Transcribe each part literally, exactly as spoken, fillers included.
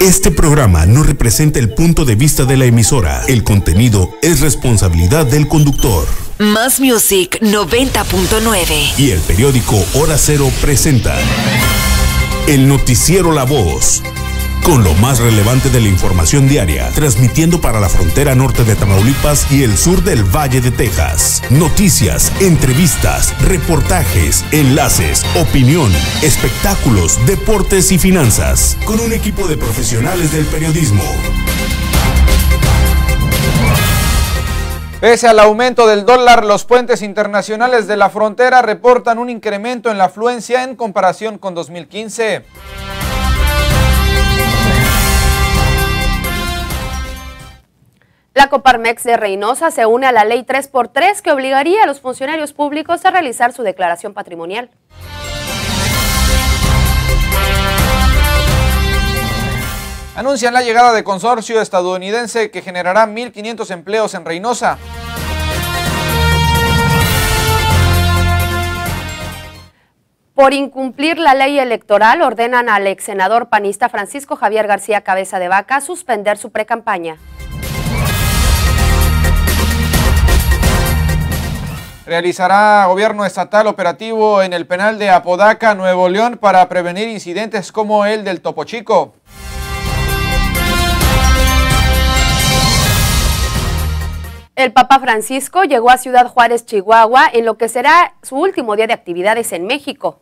Este programa no representa el punto de vista de la emisora. El contenido es responsabilidad del conductor. Más Music noventa punto nueve y el periódico Hora Cero presenta el noticiero La Voz, con lo más relevante de la información diaria, transmitiendo para la frontera norte de Tamaulipas y el sur del Valle de Texas. Noticias, entrevistas, reportajes, enlaces, opinión, espectáculos, deportes y finanzas, con un equipo de profesionales del periodismo. Pese al aumento del dólar, los puentes internacionales de la frontera reportan un incremento en la afluencia en comparación con dos mil quince. La COPARMEX de Reynosa se une a la Ley tres por tres que obligaría a los funcionarios públicos a realizar su declaración patrimonial. Anuncian la llegada de consorcio estadounidense que generará mil quinientos empleos en Reynosa. Por incumplir la ley electoral, ordenan al ex senador panista Francisco Javier García Cabeza de Vaca suspender su precampaña. Realizará gobierno estatal operativo en el penal de Apodaca, Nuevo León, para prevenir incidentes como el del Topo Chico. El Papa Francisco llegó a Ciudad Juárez, Chihuahua, en lo que será su último día de actividades en México.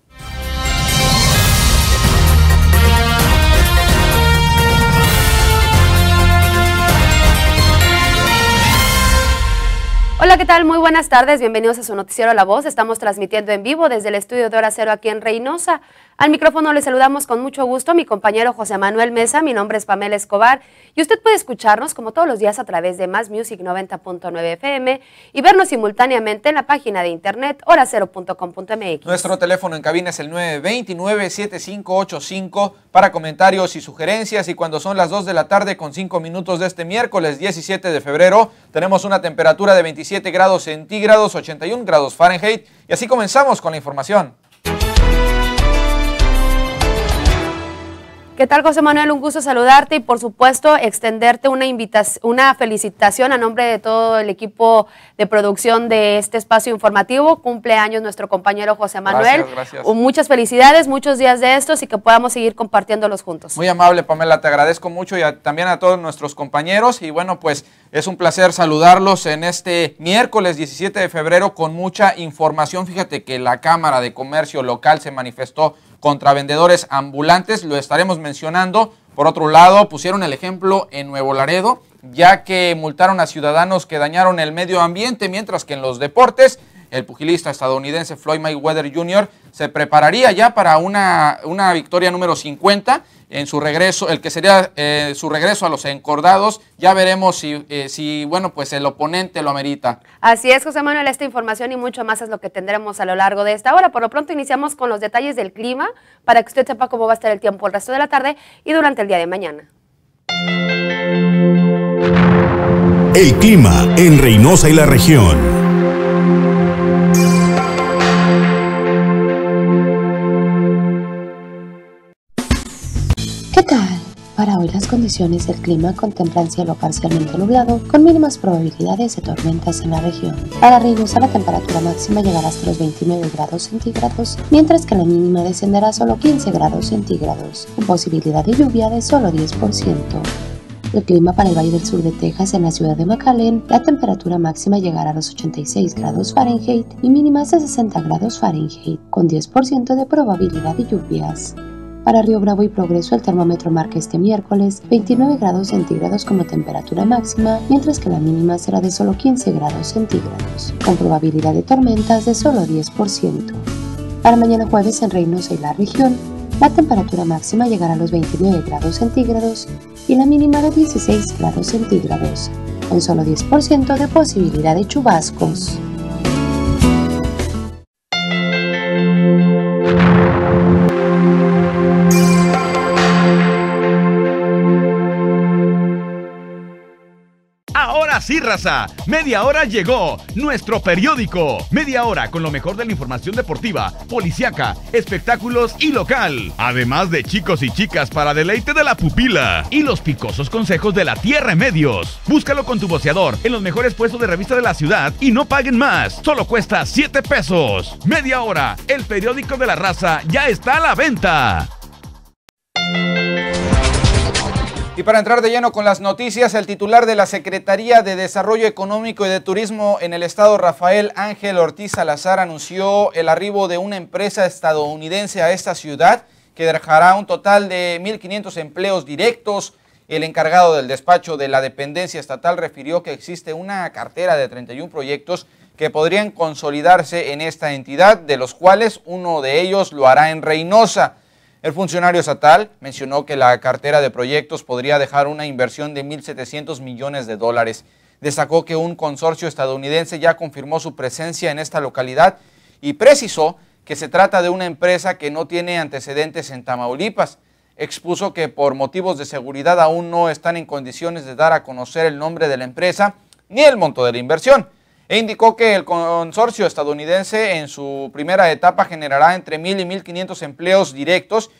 Hola, ¿qué tal? Muy buenas tardes, bienvenidos a su noticiero La Voz. Estamos transmitiendo en vivo desde el estudio de Hora Cero aquí en Reynosa. Al micrófono les saludamos con mucho gusto mi compañero José Manuel Mesa, mi nombre es Pamela Escobar. Y usted puede escucharnos como todos los días a través de Más Music noventa punto nueve F M y vernos simultáneamente en la página de internet hora cero punto com punto M X. Nuestro teléfono en cabina es el nueve dos nueve, siete cinco ocho cinco para comentarios y sugerencias. Y cuando son las dos de la tarde con cinco minutos de este miércoles diecisiete de febrero, tenemos una temperatura de veintisiete grados centígrados, ochenta y un grados Fahrenheit. Y así comenzamos con la información. ¿Qué tal, José Manuel? Un gusto saludarte y, por supuesto, extenderte una invitación, una felicitación a nombre de todo el equipo de producción de este espacio informativo. Cumpleaños nuestro compañero José Manuel. Gracias, gracias. Muchas felicidades, muchos días de estos y que podamos seguir compartiéndolos juntos. Muy amable, Pamela, te agradezco mucho y a, también a todos nuestros compañeros. Y bueno, pues es un placer saludarlos en este miércoles diecisiete de febrero con mucha información. Fíjate que la Cámara de Comercio Local se manifestó contra vendedores ambulantes, lo estaremos mencionando. Por otro lado, pusieron el ejemplo en Nuevo Laredo, ya que multaron a ciudadanos que dañaron el medio ambiente, mientras que en los deportes, el pugilista estadounidense Floyd Mayweather junior se prepararía ya para una, una victoria número cincuenta en su regreso, el que sería eh, su regreso a los encordados. Ya veremos si, eh, si, bueno, pues el oponente lo amerita. Así es, José Manuel, esta información y mucho más es lo que tendremos a lo largo de esta hora. Por lo pronto iniciamos con los detalles del clima para que usted sepa cómo va a estar el tiempo el resto de la tarde y durante el día de mañana. El clima en Reynosa y la región. Para hoy las condiciones del clima contemplan cielo parcialmente nublado, con mínimas probabilidades de tormentas en la región. Para Reynosa la temperatura máxima llegará hasta los veintinueve grados centígrados, mientras que la mínima descenderá a solo quince grados centígrados, con posibilidad de lluvia de solo diez por ciento. El clima para el Valle del Sur de Texas, en la ciudad de McAllen, la temperatura máxima llegará a los ochenta y seis grados Fahrenheit y mínimas de sesenta grados Fahrenheit, con diez por ciento de probabilidad de lluvias. Para Río Bravo y Progreso, el termómetro marca este miércoles veintinueve grados centígrados como temperatura máxima, mientras que la mínima será de solo quince grados centígrados, con probabilidad de tormentas de solo diez por ciento. Para mañana jueves en Reynosa y la región, la temperatura máxima llegará a los veintinueve grados centígrados y la mínima de dieciséis grados centígrados, con solo diez por ciento de posibilidad de chubascos. sí, raza. Media Hora llegó, nuestro periódico. Media Hora con lo mejor de la información deportiva, policíaca, espectáculos y local. Además de chicos y chicas para deleite de la pupila. Y los picosos consejos de la Tierra en Medios. Búscalo con tu voceador en los mejores puestos de revista de la ciudad y no paguen más. Solo cuesta siete pesos. Media Hora, el periódico de la raza, ya está a la venta. Y para entrar de lleno con las noticias, el titular de la Secretaría de Desarrollo Económico y de Turismo en el Estado, Rafael Ángel Ortiz Salazar, anunció el arribo de una empresa estadounidense a esta ciudad que dejará un total de mil quinientos empleos directos. El encargado del despacho de la dependencia estatal refirió que existe una cartera de treinta y un proyectos que podrían consolidarse en esta entidad, de los cuales uno de ellos lo hará en Reynosa. El funcionario estatal mencionó que la cartera de proyectos podría dejar una inversión de mil setecientos millones de dólares. Destacó que un consorcio estadounidense ya confirmó su presencia en esta localidad y precisó que se trata de una empresa que no tiene antecedentes en Tamaulipas. Expuso que por motivos de seguridad aún no están en condiciones de dar a conocer el nombre de la empresa ni el monto de la inversión. E indicó que el consorcio estadounidense en su primera etapa generará entre mil y mil quinientos empleos directos.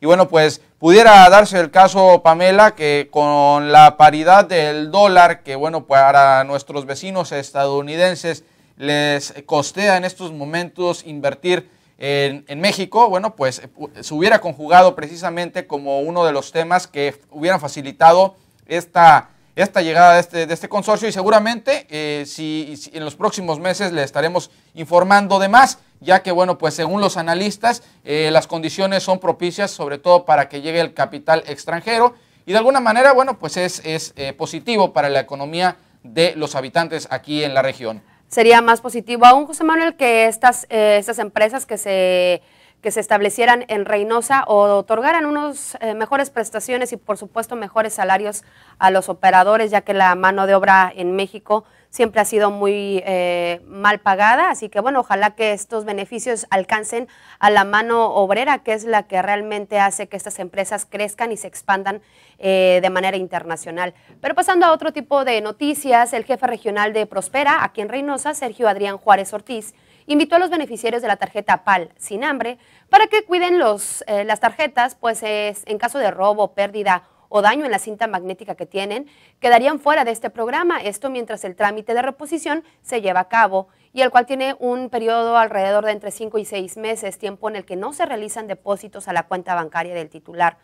Y bueno, pues pudiera darse el caso, Pamela, que con la paridad del dólar, que bueno, para nuestros vecinos estadounidenses les costea en estos momentos invertir en, en México, bueno, pues se hubiera conjugado precisamente como uno de los temas que hubieran facilitado esta esta llegada de este, de este consorcio, y seguramente eh, si, si en los próximos meses le estaremos informando de más, ya que bueno, pues según los analistas eh, las condiciones son propicias sobre todo para que llegue el capital extranjero y de alguna manera bueno, pues es, es eh, positivo para la economía de los habitantes aquí en la región. Sería más positivo aún, José Manuel, que estas, eh, estas empresas que se... que se establecieran en Reynosa o otorgaran unos eh, mejores prestaciones y por supuesto mejores salarios a los operadores, ya que la mano de obra en México siempre ha sido muy eh, mal pagada, así que bueno, ojalá que estos beneficios alcancen a la mano obrera, que es la que realmente hace que estas empresas crezcan y se expandan eh, de manera internacional. Pero pasando a otro tipo de noticias, el jefe regional de Prospera, aquí en Reynosa, Sergio Adrián Juárez Ortiz, invitó a los beneficiarios de la tarjeta PAL sin hambre para que cuiden los, eh, las tarjetas, pues es, en caso de robo, pérdida o daño en la cinta magnética que tienen, quedarían fuera de este programa, esto mientras el trámite de reposición se lleva a cabo y el cual tiene un periodo alrededor de entre cinco y seis meses, tiempo en el que no se realizan depósitos a la cuenta bancaria del titular.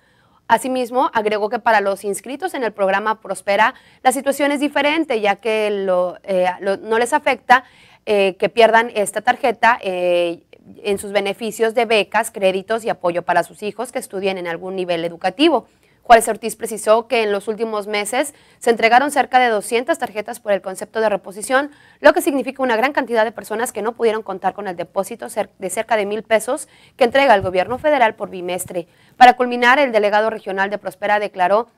Asimismo, agregó que para los inscritos en el programa Prospera la situación es diferente, ya que lo, eh, lo, no les afecta Eh, que pierdan esta tarjeta eh, en sus beneficios de becas, créditos y apoyo para sus hijos que estudien en algún nivel educativo. Juárez Ortiz precisó que en los últimos meses se entregaron cerca de doscientas tarjetas por el concepto de reposición, lo que significa una gran cantidad de personas que no pudieron contar con el depósito de cerca de mil pesos que entrega el gobierno federal por bimestre. Para culminar, el delegado regional de Prospera declaró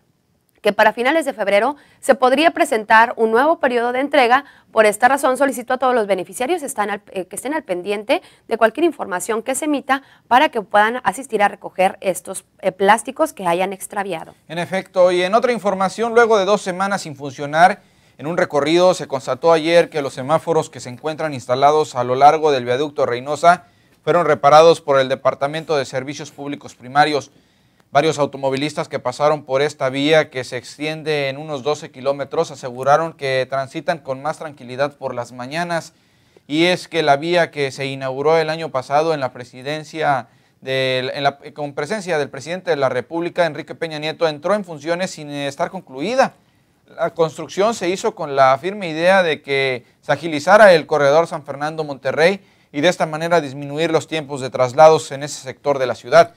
que para finales de febrero se podría presentar un nuevo periodo de entrega. Por esta razón solicito a todos los beneficiarios están al, eh, que estén al pendiente de cualquier información que se emita para que puedan asistir a recoger estos eh, plásticos que hayan extraviado. En efecto, y en otra información, luego de dos semanas sin funcionar, en un recorrido se constató ayer que los semáforos que se encuentran instalados a lo largo del viaducto Reynosa fueron reparados por el Departamento de Servicios Públicos Primarios. Varios automovilistas que pasaron por esta vía, que se extiende en unos doce kilómetros, aseguraron que transitan con más tranquilidad por las mañanas. Y es que la vía que se inauguró el año pasado en la presidencia del, en la, con presencia del presidente de la República, Enrique Peña Nieto, entró en funciones sin estar concluida. La construcción se hizo con la firme idea de que se agilizara el corredor San Fernando-Monterrey y de esta manera disminuir los tiempos de traslados en ese sector de la ciudad.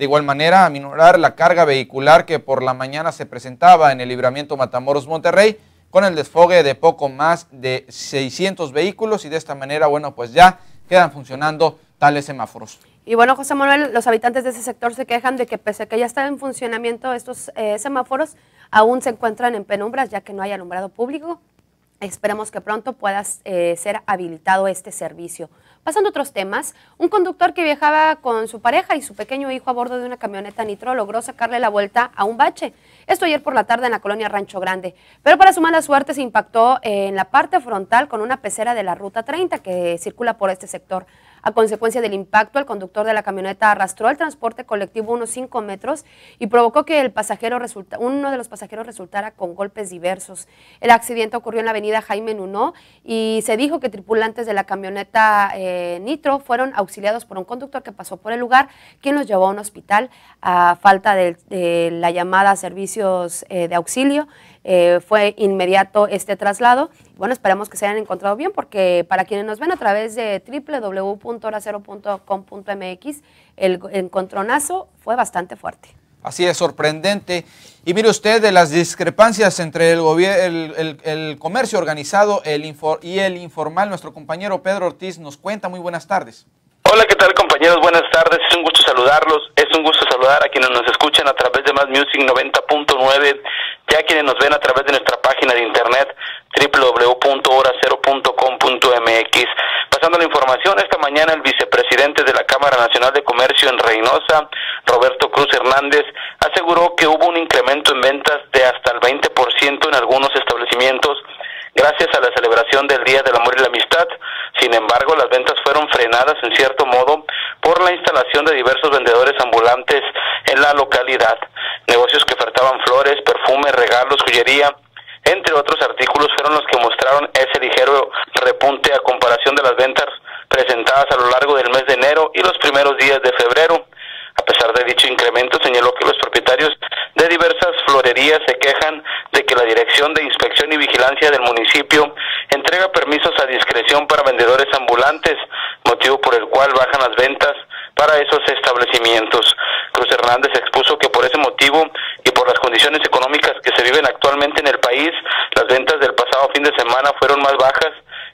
De igual manera, aminorar la carga vehicular que por la mañana se presentaba en el libramiento Matamoros-Monterrey con el desfogue de poco más de seiscientos vehículos, y de esta manera, bueno, pues ya quedan funcionando tales semáforos. Y bueno, José Manuel, los habitantes de ese sector se quejan de que pese a que ya están en funcionamiento estos eh, semáforos, aún se encuentran en penumbras ya que no hay alumbrado público. Esperemos que pronto pueda eh, ser habilitado este servicio. Pasando a otros temas, un conductor que viajaba con su pareja y su pequeño hijo a bordo de una camioneta nitro logró sacarle la vuelta a un bache. Esto ayer por la tarde en la colonia Rancho Grande. Pero para su mala suerte se impactó en la parte frontal con una pecera de la Ruta treinta que circula por este sector. A consecuencia del impacto, el conductor de la camioneta arrastró el transporte colectivo unos cinco metros y provocó que el pasajero resulta, uno de los pasajeros resultara con golpes diversos. El accidente ocurrió en la avenida Jaime Nuño y se dijo que tripulantes de la camioneta eh, nitro fueron auxiliados por un conductor que pasó por el lugar, quien los llevó a un hospital a falta de, de la llamada a servicios eh, de auxilio. Eh, fue inmediato este traslado. Bueno, esperamos que se hayan encontrado bien, porque para quienes nos ven a través de doble u doble u doble u punto hora cero punto com punto m x, el encontronazo fue bastante fuerte. Así es, sorprendente. Y mire usted, de las discrepancias entre el, el, el, el comercio organizado el infor y el informal, nuestro compañero Pedro Ortiz nos cuenta. Muy buenas tardes. Hola, ¿qué tal, compañeros? Buenas tardes, es un gusto saludarlos, es un gusto saludar a quienes nos escuchan a través de Más Music noventa punto nueve, ya quienes nos ven a través de nuestra página de internet doble u doble u doble u punto hora cero punto com punto m x. Pasando la información, esta mañana el vicepresidente de la Cámara Nacional de Comercio en Reynosa, Roberto Cruz Hernández, aseguró que hubo un incremento en ventas de hasta el veinte por ciento en algunos establecimientos gracias a la celebración del Día del Amor y la Amistad. Sin embargo, las ventas fueron frenadas en cierto modo por la instalación de diversos vendedores ambulantes en la localidad. Negocios que ofertaban flores, perfumes, regalos, joyería, entre otros artículos, fueron los que mostraron ese ligero repunte a comparación de las ventas presentadas a lo largo del mes de enero y los primeros días de febrero. A pesar de dicho incremento, señaló que los propietarios de diversas florerías se quejan de que la Dirección de Inspección y Vigilancia del municipio entrega permisos a discreción para vendedores ambulantes, motivo por el cual bajan las ventas para esos establecimientos. Cruz Hernández expuso que por ese motivo y por las condiciones económicas que se viven actualmente en el país, las ventas del pasado fin de semana fueron más bajas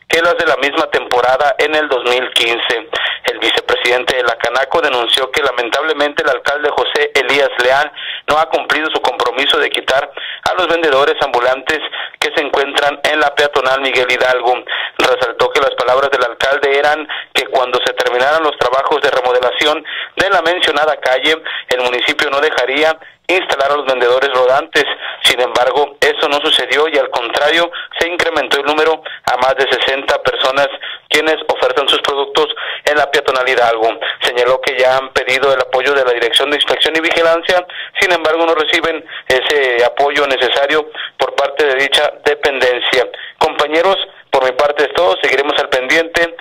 que las de la misma temporada en el dos mil quince. El vicepresidente de la Canaco denunció que lamentablemente el alcalde José Elías Leal no ha cumplido su compromiso de quitar a los vendedores ambulantes que se encuentran en la peatonal Miguel Hidalgo. Resaltó que las palabras del alcalde eran que cuando se terminaran los trabajos de remodelación de la mencionada calle, el municipio no dejaría instalar a los vendedores rodantes. Sin embargo, eso no sucedió y al contrario, se incrementó el número a más de sesenta personas quienes ofertan sus productos en la peatonal Hidalgo. Señaló que ya han pedido el apoyo de la Dirección de Inspección y Vigilancia, sin embargo no reciben ese apoyo necesario por parte de dicha dependencia. Compañeros, por mi parte es todo, seguiremos al pendiente.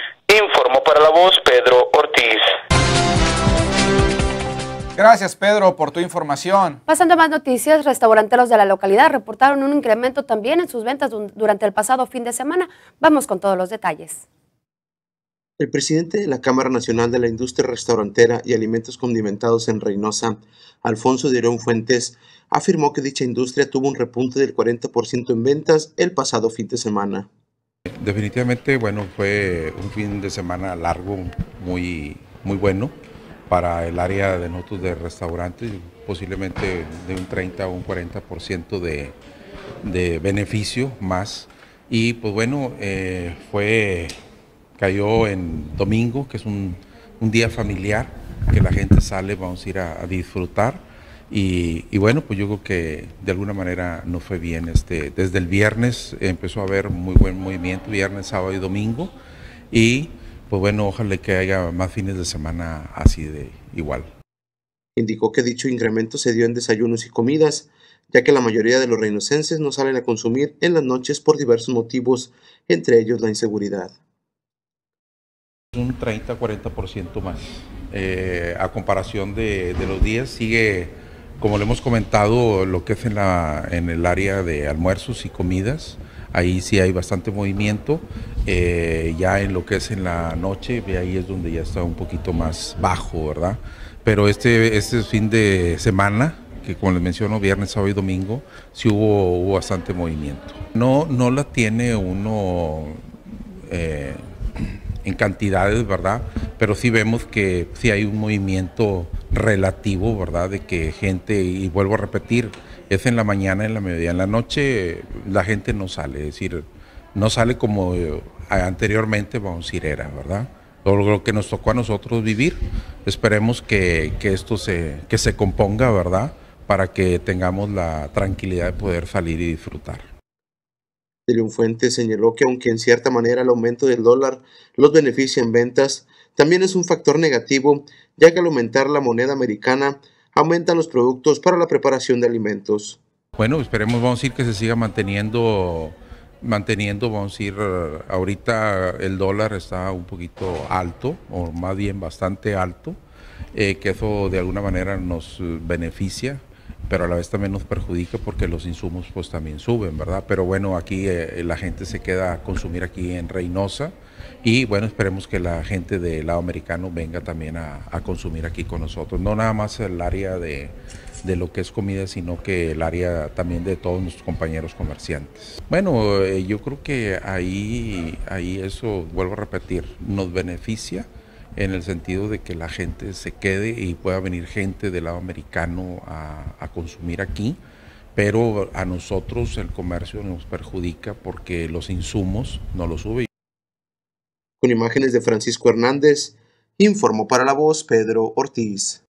Informó para La Voz, Pedro Ortiz. Gracias, Pedro, por tu información. Pasando a más noticias, restauranteros de la localidad reportaron un incremento también en sus ventas durante el pasado fin de semana. Vamos con todos los detalles. El presidente de la Cámara Nacional de la Industria Restaurantera y Alimentos Condimentados en Reynosa, Alfonso de Orión Fuentes, afirmó que dicha industria tuvo un repunte del cuarenta por ciento en ventas el pasado fin de semana. Definitivamente, bueno, fue un fin de semana largo, muy, muy bueno para el área de nosotros de restaurantes, posiblemente de un treinta o un cuarenta por ciento de, de beneficio más. Y pues bueno, eh, fue, cayó en domingo, que es un, un día familiar, que la gente sale, vamos a ir a, a disfrutar. Y, y bueno, pues yo creo que de alguna manera no fue bien. Este, desde el viernes empezó a haber muy buen movimiento, viernes, sábado y domingo. Y pues bueno, ojalá que haya más fines de semana así de igual. Indicó que dicho incremento se dio en desayunos y comidas, ya que la mayoría de los reinocenses no salen a consumir en las noches por diversos motivos, entre ellos la inseguridad. Un treinta a cuarenta por ciento más. Eh, a comparación de, de los días, sigue, como le hemos comentado, lo que es en, la, en el área de almuerzos y comidas. Ahí sí hay bastante movimiento, eh, ya en lo que es en la noche, ahí es donde ya está un poquito más bajo, ¿verdad? Pero este, este fin de semana, que como les menciono, viernes, sábado y domingo, sí hubo, hubo bastante movimiento. No, no la tiene uno eh, en cantidades, ¿verdad? Pero sí vemos que sí hay un movimiento relativo, ¿verdad? De que gente, y vuelvo a repetir, es en la mañana, en la mediodía, en la noche la gente no sale, es decir, no sale como anteriormente, vamos a decir, era, ¿verdad? todo lo que nos tocó a nosotros vivir. Esperemos que, que esto se, que se componga, ¿verdad?, para que tengamos la tranquilidad de poder salir y disfrutar. Triunfuente señaló que aunque en cierta manera el aumento del dólar los beneficia en ventas, también es un factor negativo, ya que al aumentar la moneda americana aumentan los productos para la preparación de alimentos. Bueno, esperemos, vamos a decir, que se siga manteniendo, manteniendo, vamos a decir, ahorita el dólar está un poquito alto, o más bien bastante alto, eh, que eso de alguna manera nos beneficia, pero a la vez también nos perjudica porque los insumos pues también suben, ¿verdad? Pero bueno, aquí eh, la gente se queda a consumir aquí en Reynosa y bueno, esperemos que la gente del lado americano venga también a, a consumir aquí con nosotros. No nada más el área de, de lo que es comida, sino que el área también de todos nuestros compañeros comerciantes. Bueno, eh, yo creo que ahí, ahí eso, vuelvo a repetir, nos beneficia, en el sentido de que la gente se quede y pueda venir gente del lado americano a, a consumir aquí, pero a nosotros el comercio nos perjudica porque los insumos no los sube. Con imágenes de Francisco Hernández, informó para La Voz Pedro Ortiz.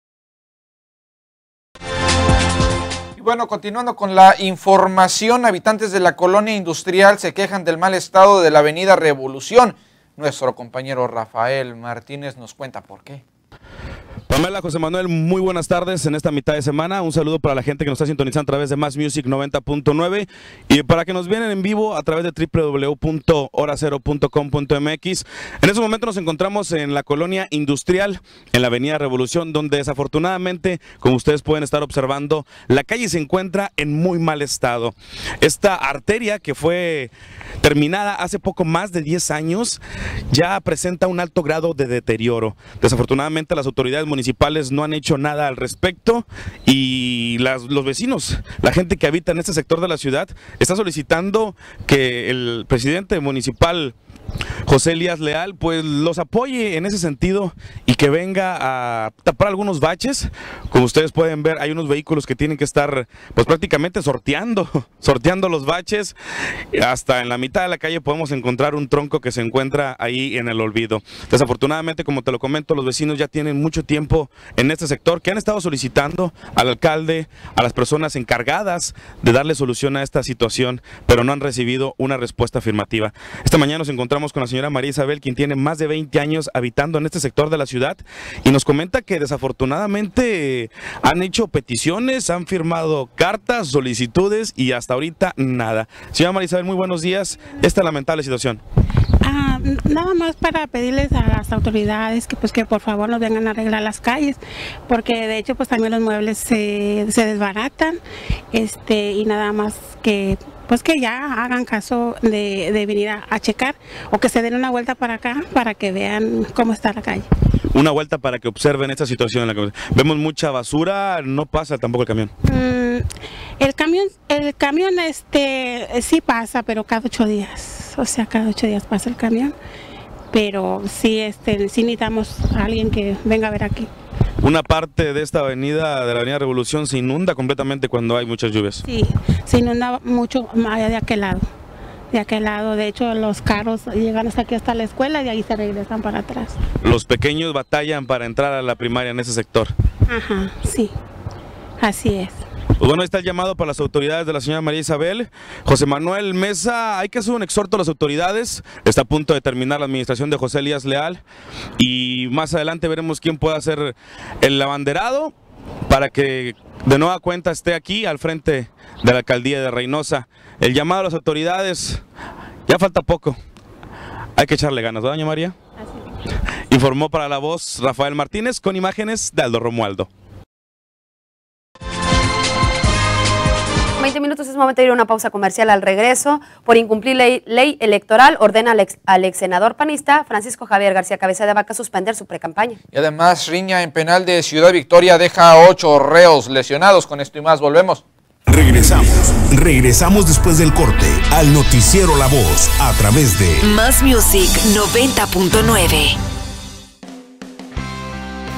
Y bueno, continuando con la información, habitantes de la colonia industrial se quejan del mal estado de la avenida Revolución. Nuestro compañero Rafael Martínez nos cuenta por qué. Pamela, José Manuel, muy buenas tardes en esta mitad de semana. Un saludo para la gente que nos está sintonizando a través de Más Music noventa punto nueve y para que nos vienen en vivo a través de doble u doble u doble u punto hora cero punto com punto m x. En este momento nos encontramos en la colonia industrial, en la avenida Revolución, donde desafortunadamente, como ustedes pueden estar observando, la calle se encuentra en muy mal estado. Esta arteria, que fue terminada hace poco más de diez años, ya presenta un alto grado de deterioro. Desafortunadamente, las autoridades municipales no han hecho nada al respecto y las, los vecinos, la gente que habita en este sector de la ciudad, está solicitando que el presidente municipal José Elías Leal pues los apoye en ese sentido y que venga a tapar algunos baches. Como ustedes pueden ver, hay unos vehículos que tienen que estar pues prácticamente sorteando, sorteando los baches. Hasta en la mitad de la calle podemos encontrar un tronco que se encuentra ahí en el olvido. Desafortunadamente, como te lo comento, los vecinos ya tienen mucho tiempo en este sector que han estado solicitando al alcalde, a las personas encargadas de darle solución a esta situación, pero no han recibido una respuesta afirmativa. Esta mañana nos encontramos con la señora María Isabel, quien tiene más de veinte años habitando en este sector de la ciudad, y nos comenta que desafortunadamente han hecho peticiones, han firmado cartas, solicitudes y hasta ahorita nada. Señora María Isabel, muy buenos días. Esta lamentable situación. Ah, nada más para pedirles a las autoridades que pues que por favor nos vengan a arreglar las calles, porque de hecho pues también los muebles se, se desbaratan, este y nada más que pues que ya hagan caso de, de venir a, a checar, o que se den una vuelta para acá para que vean cómo está la calle. Una vuelta para que observen esta situación en la que vemos mucha basura, no pasa tampoco el camión. Mm, el camión, el camión este sí pasa, pero cada ocho días, o sea, cada ocho días pasa el camión, pero sí, este, sí necesitamos a alguien que venga a ver aquí. Una parte de esta avenida, de la avenida Revolución, se inunda completamente cuando hay muchas lluvias. Sí, se inunda mucho más de aquel lado, de aquel lado. De hecho, los carros llegan hasta aquí, hasta la escuela, y ahí se regresan para atrás. Los pequeños batallan para entrar a la primaria en ese sector. Ajá, sí, así es. Pues bueno, ahí está el llamado para las autoridades de la señora María Isabel. José Manuel Mesa, hay que hacer un exhorto a las autoridades. Está a punto de terminar la administración de José Elías Leal y más adelante veremos quién pueda ser el abanderado para que de nueva cuenta esté aquí al frente de la alcaldía de Reynosa. El llamado a las autoridades, ya falta poco, hay que echarle ganas, ¿verdad, doña María? Así es. Informó para La Voz Rafael Martínez con imágenes de Aldo Romualdo. veinte minutos, es momento de ir a una pausa comercial. Al regreso, por incumplir ley, ley electoral, ordena al ex, al ex senador panista Francisco Javier García Cabeza de Vaca suspender su precampaña. Y además, riña en penal de Ciudad Victoria deja a ocho reos lesionados. Con esto y más, volvemos. Regresamos, regresamos después del corte al noticiero La Voz a través de Más Music noventa punto nueve.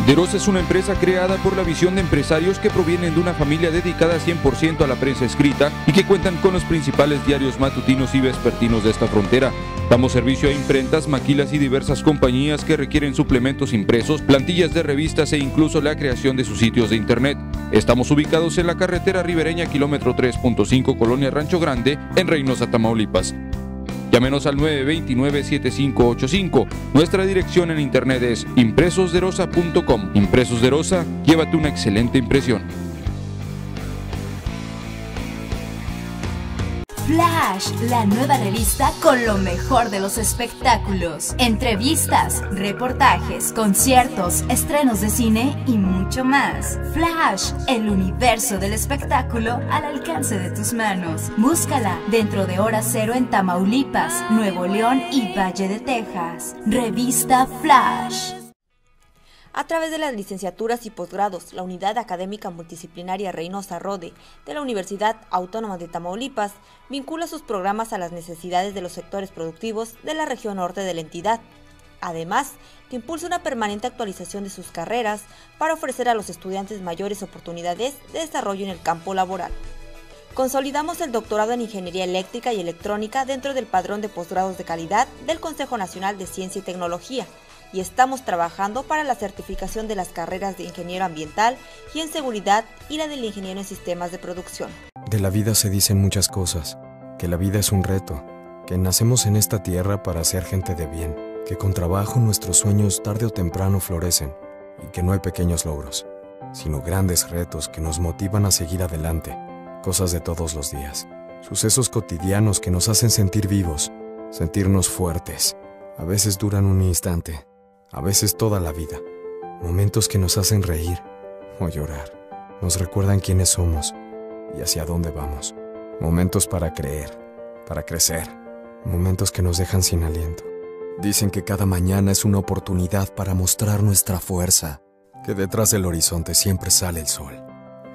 Deros es una empresa creada por la visión de empresarios que provienen de una familia dedicada cien por ciento a la prensa escrita y que cuentan con los principales diarios matutinos y vespertinos de esta frontera. Damos servicio a imprentas, maquilas y diversas compañías que requieren suplementos impresos, plantillas de revistas e incluso la creación de sus sitios de internet. Estamos ubicados en la carretera ribereña, kilómetro tres punto cinco, Colonia Rancho Grande, en Reynosa, Tamaulipas. Llámenos al nueve dos nueve, siete cinco ocho cinco. Nuestra dirección en internet es impresos de rosa punto com. Impresos de Rosa, llévate una excelente impresión. Flash, la nueva revista con lo mejor de los espectáculos, entrevistas, reportajes, conciertos, estrenos de cine y mucho más. Flash, el universo del espectáculo al alcance de tus manos. Búscala dentro de Hora Cero en Tamaulipas, Nuevo León y Valle de Texas. Revista Flash. A través de las licenciaturas y posgrados, la Unidad Académica Multidisciplinaria Reynosa Rode de la Universidad Autónoma de Tamaulipas vincula sus programas a las necesidades de los sectores productivos de la región norte de la entidad, además que impulsa una permanente actualización de sus carreras para ofrecer a los estudiantes mayores oportunidades de desarrollo en el campo laboral. Consolidamos el doctorado en Ingeniería Eléctrica y Electrónica dentro del Padrón de Posgrados de Calidad del Consejo Nacional de Ciencia y Tecnología, y estamos trabajando para la certificación de las carreras de Ingeniero Ambiental y en Seguridad y la del Ingeniero en Sistemas de Producción. De la vida se dicen muchas cosas, que la vida es un reto, que nacemos en esta tierra para ser gente de bien, que con trabajo nuestros sueños tarde o temprano florecen y que no hay pequeños logros, sino grandes retos que nos motivan a seguir adelante, cosas de todos los días, sucesos cotidianos que nos hacen sentir vivos, sentirnos fuertes. A veces duran un instante, a veces toda la vida, momentos que nos hacen reír o llorar, nos recuerdan quiénes somos y hacia dónde vamos, momentos para creer, para crecer, momentos que nos dejan sin aliento. Dicen que cada mañana es una oportunidad para mostrar nuestra fuerza, que detrás del horizonte siempre sale el sol.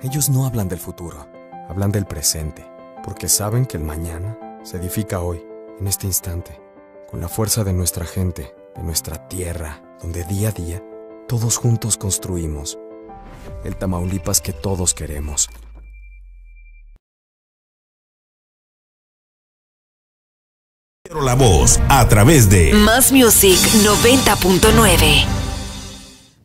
Ellos no hablan del futuro, hablan del presente, porque saben que el mañana se edifica hoy, en este instante, con la fuerza de nuestra gente, de nuestra tierra, donde día a día todos juntos construimos el Tamaulipas que todos queremos. La voz a través de Más Music noventa punto nueve.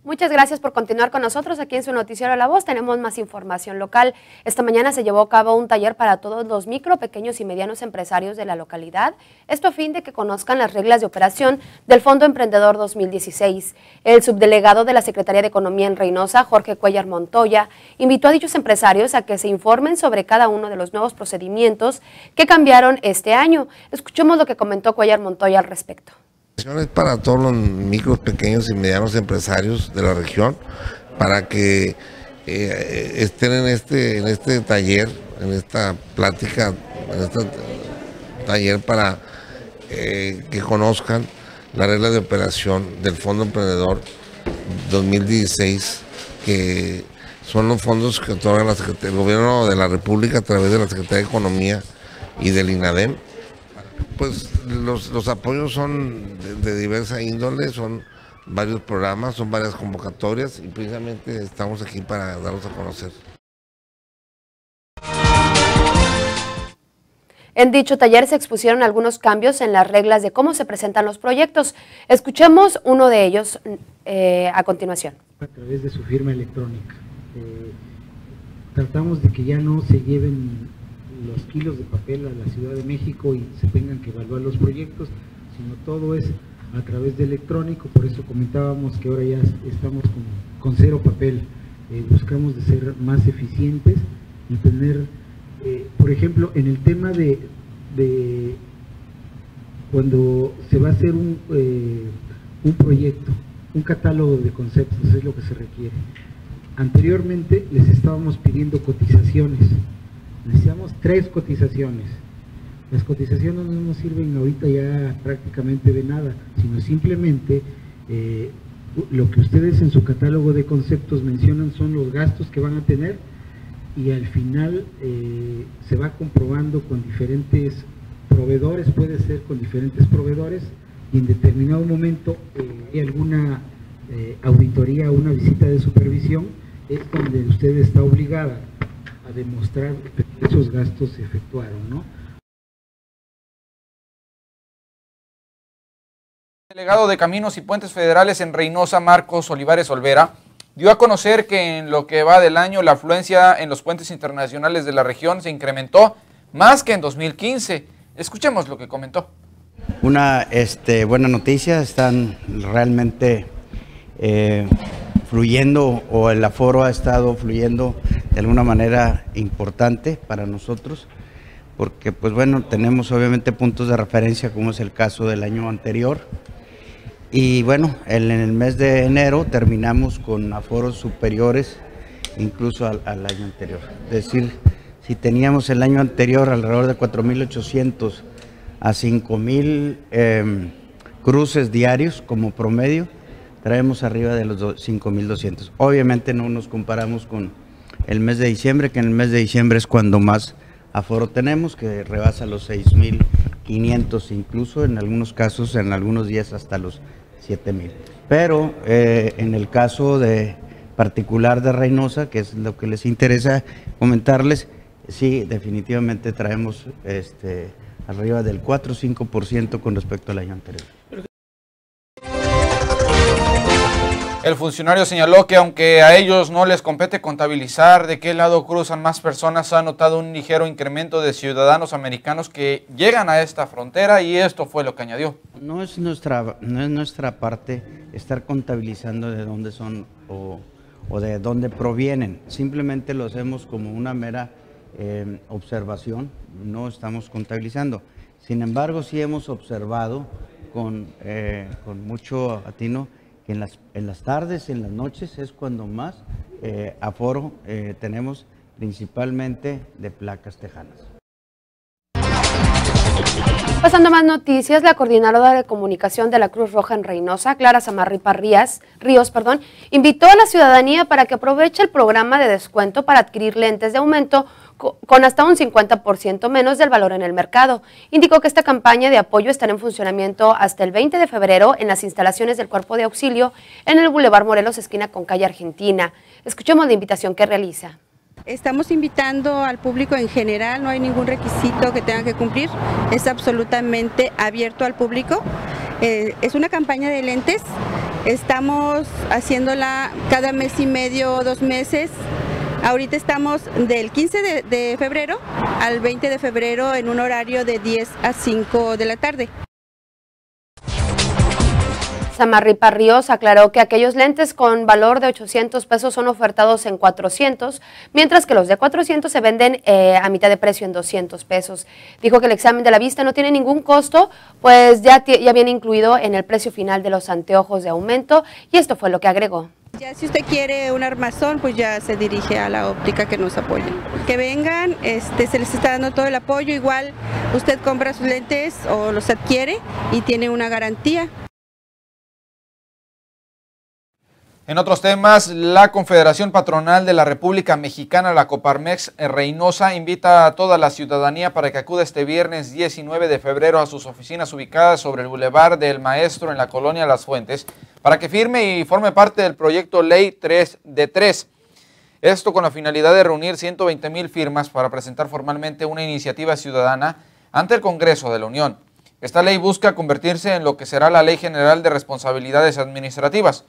Muchas gracias por continuar con nosotros aquí en su noticiero La Voz. Tenemos más información local. Esta mañana se llevó a cabo un taller para todos los micro, pequeños y medianos empresarios de la localidad. Esto a fin de que conozcan las reglas de operación del Fondo Emprendedor dos mil dieciséis. El subdelegado de la Secretaría de Economía en Reynosa, Jorge Cuellar Montoya, invitó a dichos empresarios a que se informen sobre cada uno de los nuevos procedimientos que cambiaron este año. Escuchemos lo que comentó Cuellar Montoya al respecto. Es para todos los micros, pequeños y medianos empresarios de la región, para que eh, estén en este, en este taller, en esta plática, en este taller para eh, que conozcan las reglas de operación del Fondo Emprendedor dos mil dieciséis, que son los fondos que otorga la Secretaría, el Gobierno de la República a través de la Secretaría de Economía y del INADEM. Pues los, los apoyos son de, de diversa índole, son varios programas, son varias convocatorias y precisamente estamos aquí para darlos a conocer. En dicho taller se expusieron algunos cambios en las reglas de cómo se presentan los proyectos. Escuchemos uno de ellos eh, a continuación. A través de su firma electrónica. Eh, tratamos de que ya no se lleven los kilos de papel a la Ciudad de México y se tengan que evaluar los proyectos, sino todo es a través de electrónico. Por eso comentábamos que ahora ya estamos con, con cero papel, eh, buscamos de ser más eficientes y tener, eh, por ejemplo, en el tema de, de cuando se va a hacer un, eh, un proyecto, un catálogo de conceptos es lo que se requiere. Anteriormente les estábamos pidiendo cotizaciones. Necesitamos tres cotizaciones. Las cotizaciones no nos sirven ahorita ya prácticamente de nada, sino simplemente eh, lo que ustedes en su catálogo de conceptos mencionan son los gastos que van a tener y al final eh, se va comprobando con diferentes proveedores, puede ser con diferentes proveedores y en determinado momento eh, hay alguna eh, auditoría o una visita de supervisión, es donde usted está obligada a demostrar que esos gastos se efectuaron, ¿no? Delegado de Caminos y Puentes Federales en Reynosa, Marcos Olivares Olvera, dio a conocer que en lo que va del año la afluencia en los puentes internacionales de la región se incrementó más que en dos mil quince. Escuchemos lo que comentó. Una este, buena noticia, están realmente eh, fluyendo, o el aforo ha estado fluyendo de alguna manera importante para nosotros, porque pues bueno, tenemos obviamente puntos de referencia como es el caso del año anterior. Y bueno, en el mes de enero terminamos con aforos superiores incluso al, al año anterior. Es decir, si teníamos el año anterior alrededor de cuatro mil ochocientos a cinco mil eh, cruces diarios como promedio, traemos arriba de los cinco mil doscientos. Obviamente no nos comparamos con el mes de diciembre, que en el mes de diciembre es cuando más aforo tenemos, que rebasa los seis mil quinientos, incluso en algunos casos, en algunos días hasta los siete mil. Pero eh, en el caso de particular de Reynosa, que es lo que les interesa comentarles, sí, definitivamente traemos este, arriba del cuatro o cinco por ciento con respecto al año anterior. El funcionario señaló que aunque a ellos no les compete contabilizar de qué lado cruzan más personas, ha notado un ligero incremento de ciudadanos americanos que llegan a esta frontera, y esto fue lo que añadió. No es nuestra, no es nuestra parte estar contabilizando de dónde son o, o de dónde provienen. Simplemente lo hacemos como una mera eh, observación, no estamos contabilizando. Sin embargo, sí hemos observado con, eh, con mucho atino en las, en las tardes, en las noches es cuando más eh, aforo eh, tenemos, principalmente de placas tejanas. Pasando a más noticias, la coordinadora de comunicación de la Cruz Roja en Reynosa, Clara Samarripa Ríos, Ríos, perdón, invitó a la ciudadanía para que aproveche el programa de descuento para adquirir lentes de aumento con hasta un cincuenta por ciento menos del valor en el mercado. Indicó que esta campaña de apoyo estará en funcionamiento hasta el veinte de febrero en las instalaciones del Cuerpo de Auxilio en el Boulevard Morelos, esquina con calle Argentina. Escuchemos la invitación que realiza. Estamos invitando al público en general, no hay ningún requisito que tengan que cumplir, es absolutamente abierto al público. Eh, es una campaña de lentes, estamos haciéndola cada mes y medio o dos meses. Ahorita estamos del quince de febrero al veinte de febrero en un horario de diez a cinco de la tarde. Samarripa Ríos aclaró que aquellos lentes con valor de ochocientos pesos son ofertados en cuatrocientos, mientras que los de cuatrocientos se venden eh, a mitad de precio en doscientos pesos. Dijo que el examen de la vista no tiene ningún costo, pues ya, ya viene incluido en el precio final de los anteojos de aumento, y esto fue lo que agregó. Ya si usted quiere un armazón, pues ya se dirige a la óptica que nos apoya. Que vengan, este, se les está dando todo el apoyo, igual usted compra sus lentes o los adquiere y tiene una garantía. En otros temas, la Confederación Patronal de la República Mexicana, la COPARMEX Reynosa, invita a toda la ciudadanía para que acuda este viernes diecinueve de febrero a sus oficinas ubicadas sobre el Boulevard del Maestro en la colonia Las Fuentes, para que firme y forme parte del proyecto Ley tres de tres. Esto con la finalidad de reunir ciento veinte mil firmas para presentar formalmente una iniciativa ciudadana ante el Congreso de la Unión. Esta ley busca convertirse en lo que será la Ley General de Responsabilidades Administrativas,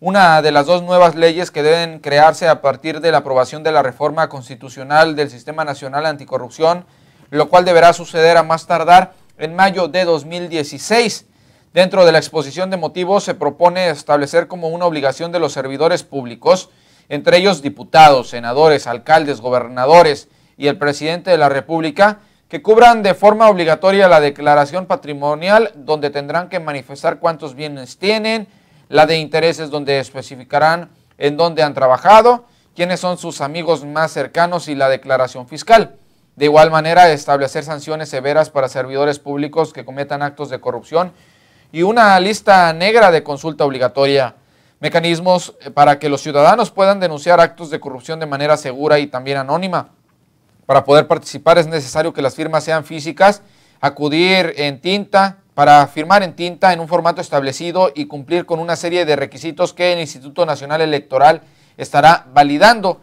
una de las dos nuevas leyes que deben crearse a partir de la aprobación de la reforma constitucional del Sistema Nacional Anticorrupción, lo cual deberá suceder a más tardar en mayo de dos mil dieciséis. Dentro de la exposición de motivos se propone establecer como una obligación de los servidores públicos, entre ellos diputados, senadores, alcaldes, gobernadores y el presidente de la República, que cubran de forma obligatoria la declaración patrimonial, donde tendrán que manifestar cuántos bienes tienen, la de intereses, donde especificarán en dónde han trabajado, quiénes son sus amigos más cercanos, y la declaración fiscal. De igual manera, establecer sanciones severas para servidores públicos que cometan actos de corrupción y una lista negra de consulta obligatoria. Mecanismos para que los ciudadanos puedan denunciar actos de corrupción de manera segura y también anónima. Para poder participar es necesario que las firmas sean físicas, acudir en tinta, para firmar en tinta en un formato establecido y cumplir con una serie de requisitos que el Instituto Nacional Electoral estará validando.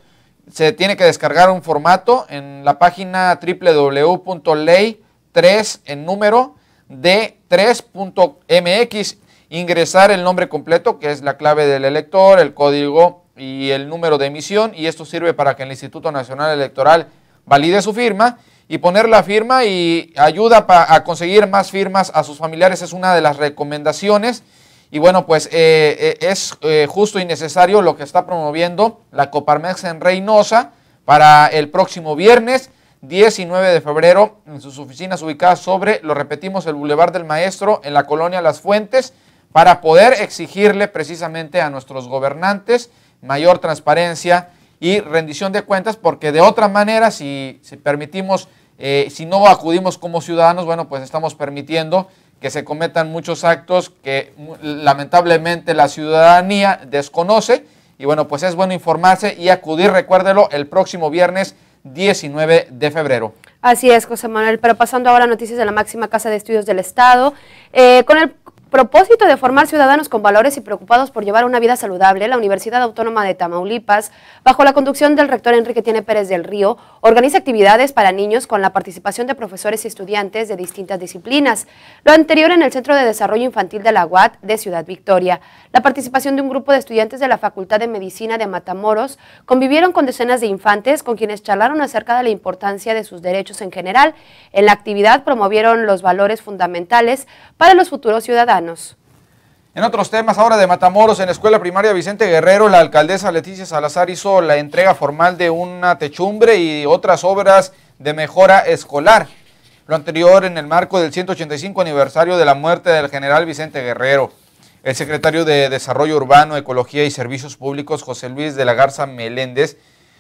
Se tiene que descargar un formato en la página doble u doble u doble u punto ley tres en número de tres punto m x ingresar el nombre completo, que es la clave del elector, el código y el número de emisión, y esto sirve para que el Instituto Nacional Electoral valide su firma y poner la firma, y ayuda a conseguir más firmas a sus familiares, es una de las recomendaciones. Y bueno, pues eh, es eh, justo y necesario lo que está promoviendo la Coparmex en Reynosa para el próximo viernes diecinueve de febrero en sus oficinas ubicadas sobre, lo repetimos, el Boulevard del Maestro en la colonia Las Fuentes, para poder exigirle precisamente a nuestros gobernantes mayor transparencia y rendición de cuentas, porque de otra manera, si, si permitimos, eh, si no acudimos como ciudadanos, bueno, pues estamos permitiendo que se cometan muchos actos que lamentablemente la ciudadanía desconoce. Y bueno, pues es bueno informarse y acudir, recuérdelo, el próximo viernes diecinueve de febrero. Así es, José Manuel, pero pasando ahora a noticias de la máxima casa de estudios del Estado, eh, con el propósito de formar ciudadanos con valores y preocupados por llevar una vida saludable, la Universidad Autónoma de Tamaulipas, bajo la conducción del rector Enrique Tiene Pérez del Río, organiza actividades para niños con la participación de profesores y estudiantes de distintas disciplinas. Lo anterior en el Centro de Desarrollo Infantil de la U A T de Ciudad Victoria. La participación de un grupo de estudiantes de la Facultad de Medicina de Matamoros convivieron con decenas de infantes con quienes charlaron acerca de la importancia de sus derechos en general. En la actividad promovieron los valores fundamentales para los futuros ciudadanos. En otros temas, ahora de Matamoros, en la Escuela Primaria Vicente Guerrero, la alcaldesa Leticia Salazar hizo la entrega formal de una techumbre y otras obras de mejora escolar. Lo anterior en el marco del ciento ochenta y cinco aniversario de la muerte del general Vicente Guerrero. El secretario de Desarrollo Urbano, Ecología y Servicios Públicos, José Luis de la Garza Meléndez,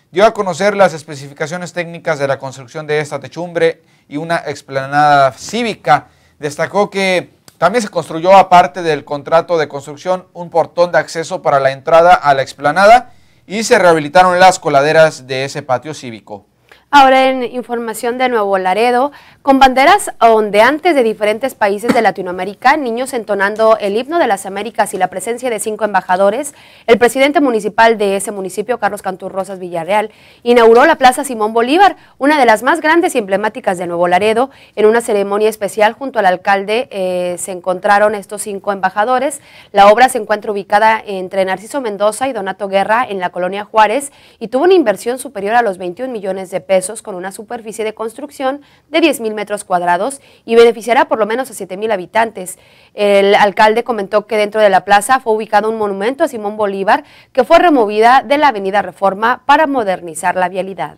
dio a conocer las especificaciones técnicas de la construcción de esta techumbre y una explanada cívica. Destacó que también se construyó, aparte del contrato de construcción, un portón de acceso para la entrada a la explanada y se rehabilitaron las coladeras de ese patio cívico. Ahora en información de Nuevo Laredo, con banderas ondeantes de diferentes países de Latinoamérica, niños entonando el himno de las Américas y la presencia de cinco embajadores, el presidente municipal de ese municipio, Carlos Cantur Rosas Villarreal, inauguró la Plaza Simón Bolívar, una de las más grandes y emblemáticas de Nuevo Laredo. En una ceremonia especial junto al alcalde eh, se encontraron estos cinco embajadores. La obra se encuentra ubicada entre Narciso Mendoza y Donato Guerra en la colonia Juárez y tuvo una inversión superior a los veintiún millones de pesos, con una superficie de construcción de diez mil metros cuadrados y beneficiará por lo menos a siete mil habitantes. El alcalde comentó que dentro de la plaza fue ubicado un monumento a Simón Bolívar que fue removida de la avenida Reforma para modernizar la vialidad.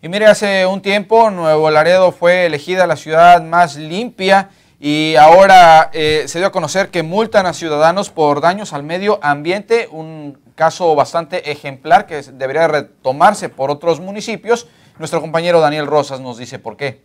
Y mire, hace un tiempo Nuevo Laredo fue elegida la ciudad más limpia y ahora eh, se dio a conocer que multan a ciudadanos por daños al medio ambiente, un caso bastante ejemplar que debería retomarse por otros municipios. Nuestro compañero Daniel Rosas nos dice por qué.